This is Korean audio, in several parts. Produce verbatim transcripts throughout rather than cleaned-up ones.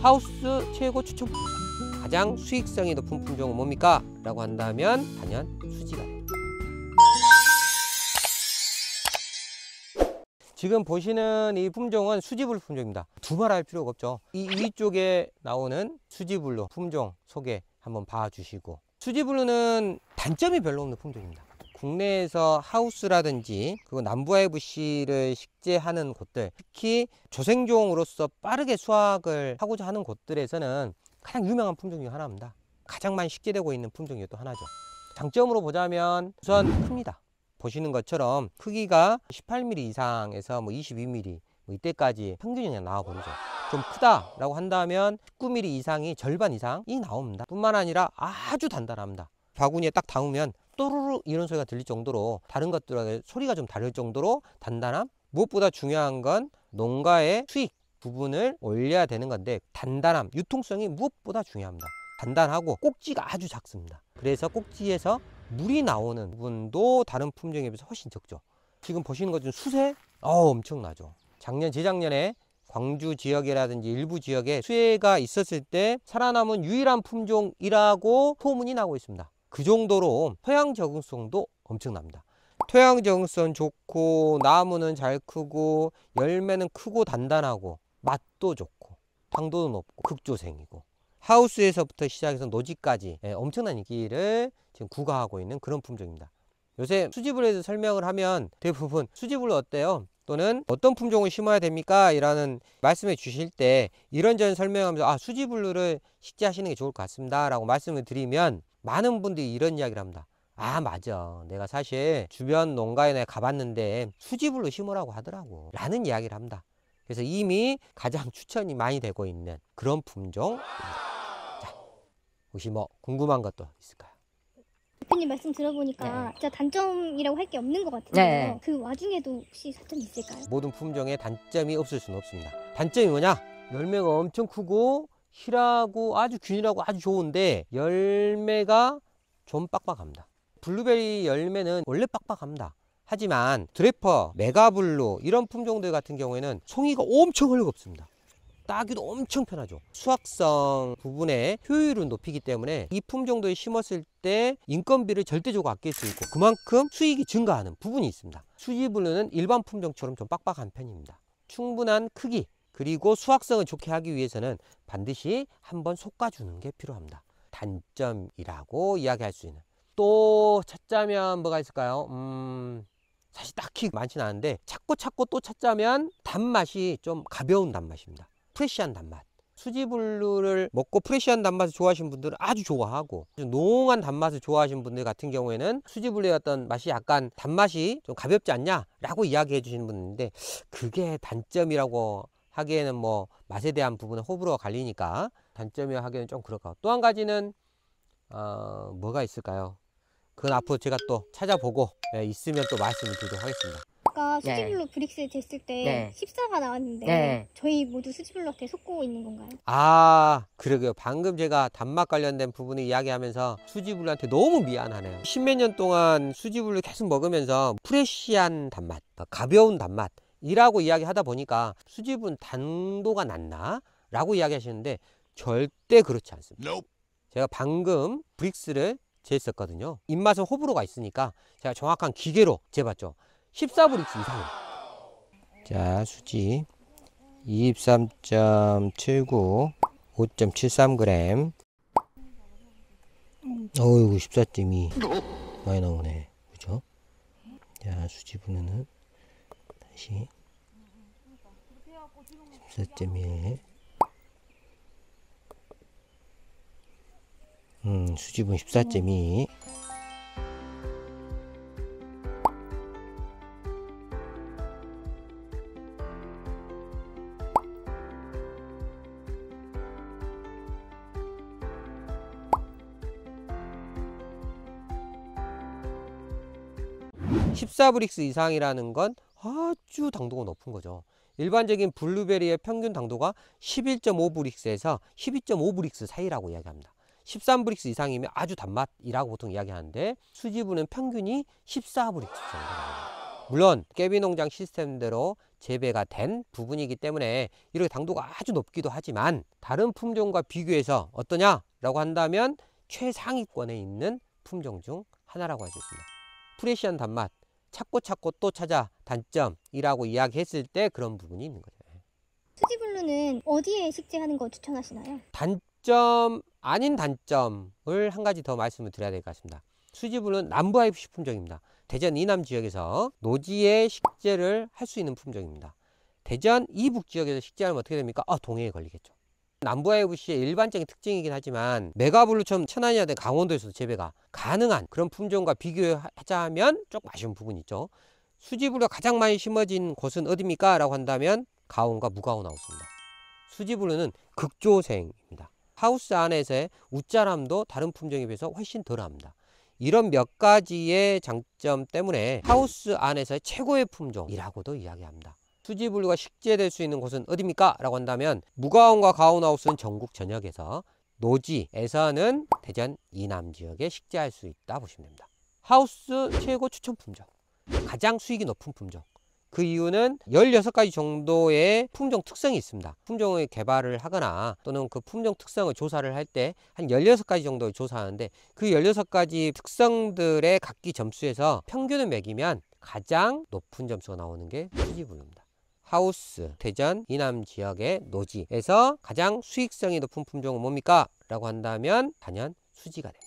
하우스 최고 추천, 가장 수익성이 높은 품종은 뭡니까? 라고 한다면 단연 수지가 됩니다. 지금 보시는 이 품종은 수지블루 품종입니다. 두말할 필요가 없죠. 이 위쪽에 나오는 수지블루 품종 소개 한번 봐주시고, 수지블루는 단점이 별로 없는 품종입니다. 국내에서 하우스라든지 그리고 남부아이브씨를 식재하는 곳들, 특히 조생종으로서 빠르게 수확을 하고자 하는 곳들에서는 가장 유명한 품종 중 하나입니다. 가장 많이 식재되고 있는 품종이 또 하나죠. 장점으로 보자면 우선 큽니다. 보시는 것처럼 크기가 십팔 밀리미터 이상에서 뭐 이십이 밀리미터 뭐 이때까지 평균이 나와버리죠. 좀 크다라고 한다면 십구 밀리미터 이상이 절반 이상이 나옵니다. 뿐만 아니라 아주 단단합니다. 바구니에 딱 담으면 또르르 이런 소리가 들릴 정도로, 다른 것들과 소리가 좀 다를 정도로 단단함. 무엇보다 중요한 건 농가의 수익 부분을 올려야 되는 건데, 단단함, 유통성이 무엇보다 중요합니다. 단단하고 꼭지가 아주 작습니다. 그래서 꼭지에서 물이 나오는 부분도 다른 품종에 비해서 훨씬 적죠. 지금 보시는 것은 수세? 어우, 엄청나죠. 작년, 재작년에 광주 지역이라든지 일부 지역에 수해가 있었을 때 살아남은 유일한 품종이라고 소문이 나고 있습니다. 그 정도로 토양 적응성도 엄청납니다. 토양 적응성 좋고, 나무는 잘 크고, 열매는 크고 단단하고, 맛도 좋고, 당도도 높고, 극조생이고, 하우스에서부터 시작해서 노지까지 엄청난 인기를 지금 구가하고 있는 그런 품종입니다. 요새 수지블루에 대해서 설명을 하면 대부분 수지블루 어때요? 또는 어떤 품종을 심어야 됩니까? 이라는 말씀해 주실 때 이런저런 설명하면서 아, 수지블루를 식재하시는 게 좋을 것 같습니다 라고 말씀을 드리면 많은 분들이 이런 이야기를 합니다. 아, 맞아, 내가 사실 주변 농가에 내가 가봤는데 수지블루 심으라고 하더라고 라는 이야기를 합니다. 그래서 이미 가장 추천이 많이 되고 있는 그런 품종입니다. 혹시 뭐 궁금한 것도 있을까요? 대표님 말씀 들어보니까 네, 진짜 단점이라고 할 게 없는 것 같은데요. 네. 그 와중에도 혹시 단점이 있을까요? 모든 품종에 단점이 없을 수는 없습니다. 단점이 뭐냐? 열매가 엄청 크고 실하고 아주 균일하고 아주 좋은데 열매가 좀 빡빡합니다. 블루베리 열매는 원래 빡빡합니다. 하지만 드래퍼, 메가블루 이런 품종들 같은 경우에는 송이가 엄청 헐겁습니다. 따기도 엄청 편하죠. 수확성 부분의 효율은 높이기 때문에 이 품종도에 심었을 때 인건비를 절대적으로 아낄 수 있고, 그만큼 수익이 증가하는 부분이 있습니다. 수지블루는 일반 품종처럼 좀 빡빡한 편입니다. 충분한 크기 그리고 수확성을 좋게 하기 위해서는 반드시 한번 솎아주는 게 필요합니다. 단점이라고 이야기할 수 있는. 또 찾자면 뭐가 있을까요? 음... 사실 딱히 많지는 않은데, 찾고 찾고 또 찾자면 단맛이 좀 가벼운 단맛입니다. 프레시한 단맛. 수지블루를 먹고 프레시한 단맛을 좋아하시는 분들은 아주 좋아하고, 농한 단맛을 좋아하시는 분들 같은 경우에는 수지블루의 어떤 맛이 약간 단맛이 좀 가볍지 않냐 라고 이야기해 주시는 분인데, 그게 단점이라고 하기에는 뭐 맛에 대한 부분은 호불호가 갈리니까 단점이라고 하기에는 좀 그럴까요. 또 한 가지는 어, 뭐가 있을까요? 그건 앞으로 제가 또 찾아보고 예, 있으면 또 말씀을 드리도록 하겠습니다. 아까 수지블루 네, 브릭스 쟀을 때 네, 십사가 나왔는데 네, 저희 모두 수지블루한테 속고 있는 건가요? 아, 그러게요. 방금 제가 단맛 관련된 부분을 이야기하면서 수지블루한테 너무 미안하네요. 십몇 년 동안 수지블루 계속 먹으면서 프레시한 단맛, 가벼운 단맛이라고 이야기하다 보니까 수지블루는 당도가 낮나? 라고 이야기하시는데 절대 그렇지 않습니다. No. 제가 방금 브릭스를 쟀었거든요. 입맛은 호불호가 있으니까 제가 정확한 기계로 재봤죠. 십사 브릭스 이상이에요. 자, 수지 이십삼 점 칠구, 오 점 칠삼 그램. 어이구, 십사 점 이 많이 나오네, 그죠? 자, 수지 블루는 다시 십사 점 일. 음, 수지 블루 십사 점 이. 십사 브릭스 이상이라는 건 아주 당도가 높은 거죠. 일반적인 블루베리의 평균 당도가 십일 점 오 브릭스에서 십이 점 오 브릭스 사이라고 이야기합니다. 십삼 브릭스 이상이면 아주 단맛이라고 보통 이야기하는데, 수지블루는 평균이 십사 브릭스 정도입니다. 물론 깨비농장 시스템대로 재배가 된 부분이기 때문에 이렇게 당도가 아주 높기도 하지만 다른 품종과 비교해서 어떠냐라고 한다면 최상위권에 있는 품종 중 하나라고 할 수 있습니다. 프레시한 단맛, 찾고 찾고 또 찾아 단점이라고 이야기했을 때 그런 부분이 있는 거죠. 수지블루는 어디에 식재하는 거 추천하시나요? 단점 아닌 단점을 한 가지 더 말씀을 드려야 될 것 같습니다. 수지블루는 남부 하이프시 품종입니다. 대전 이남 지역에서 노지에 식재를 할 수 있는 품종입니다. 대전 이북 지역에서 식재하면 어떻게 됩니까? 아, 동해에 걸리겠죠. 남부 하이프시의 일반적인 특징이긴 하지만 메가블루처럼 천안이나 강원도에서도 재배가 가능한 그런 품종과 비교하자면 조금 아쉬운 부분이 있죠. 수지블루가 가장 많이 심어진 곳은 어디입니까? 라고 한다면 가온과 무가온 하우스입니다. 수지블루는 극조생입니다. 하우스 안에서의 웃자람도 다른 품종에 비해서 훨씬 덜합니다. 이런 몇 가지의 장점 때문에 하우스 안에서의 최고의 품종이라고도 이야기합니다. 수지블루가 식재될 수 있는 곳은 어디입니까? 라고 한다면 무가온과 가온하우스는 전국 전역에서, 노지에서는 대전 이남 지역에 식재할 수 있다 보시면 됩니다. 하우스 최고 추천 품종, 가장 수익이 높은 품종. 그 이유는 열여섯 가지 정도의 품종 특성이 있습니다. 품종의 개발을 하거나 또는 그 품종 특성을 조사를 할 때 한 열여섯 가지 정도를 조사하는데, 그 열여섯 가지 특성들의 각기 점수에서 평균을 매기면 가장 높은 점수가 나오는 게 수지블루입니다. 하우스, 대전, 이남 지역의 노지에서 가장 수익성이 높은 품종은 뭡니까? 라고 한다면 단연 수지가 됩니다.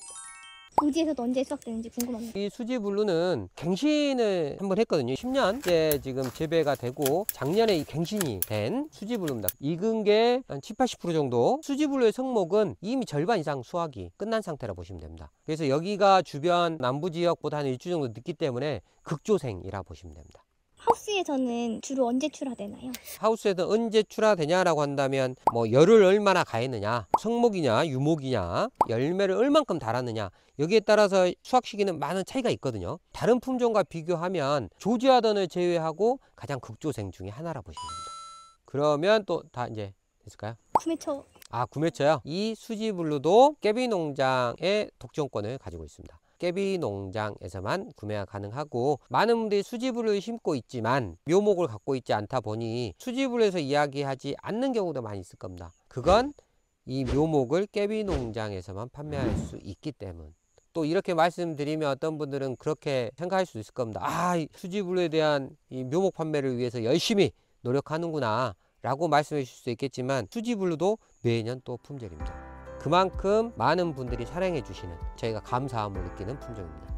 노지에서도 언제 수확되는지 궁금합니다. 이 수지블루는 갱신을 한번 했거든요. 십 년째 지금 재배가 되고 작년에 이 갱신이 된 수지블루입니다. 익은 게 한 칠십 팔십 퍼센트 정도. 수지블루의 성목은 이미 절반 이상 수확이 끝난 상태라 보시면 됩니다. 그래서 여기가 주변 남부 지역보다 한 일주 정도 늦기 때문에 극조생이라 보시면 됩니다. 하우스에서는 주로 언제 출하되나요? 하우스에서 언제 출하되냐라고 한다면 뭐 열을 얼마나 가했느냐, 성목이냐, 유목이냐, 열매를 얼만큼 달았느냐, 여기에 따라서 수확 시기는 많은 차이가 있거든요. 다른 품종과 비교하면 조지아던을 제외하고 가장 극조생 중에 하나라 보시면 됩니다. 그러면 또 다 이제 됐을까요? 구매처. 아, 구매처요? 이 수지블루도 깨비농장의 독점권을 가지고 있습니다. 깨비농장에서만 구매가 가능하고, 많은 분들이 수지블루를 심고 있지만 묘목을 갖고 있지 않다 보니 수지블루에서 이야기하지 않는 경우도 많이 있을 겁니다. 그건 이 묘목을 깨비농장에서만 판매할 수 있기 때문. 또 이렇게 말씀드리면 어떤 분들은 그렇게 생각할 수도 있을 겁니다. 아, 수지블루에 대한 이 묘목 판매를 위해서 열심히 노력하는구나 라고 말씀해 주실 수 있겠지만, 수지블루도 매년 또 품절입니다. 그만큼 많은 분들이 사랑해 주시는, 저희가 감사함을 느끼는 품종입니다.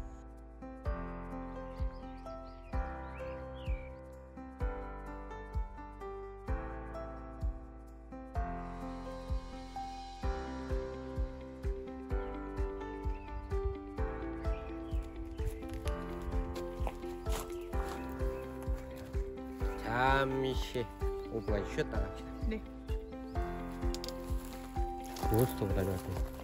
잠시 오브가 쉬었다 갑시다. 네. 몬스터보다 나왔대요.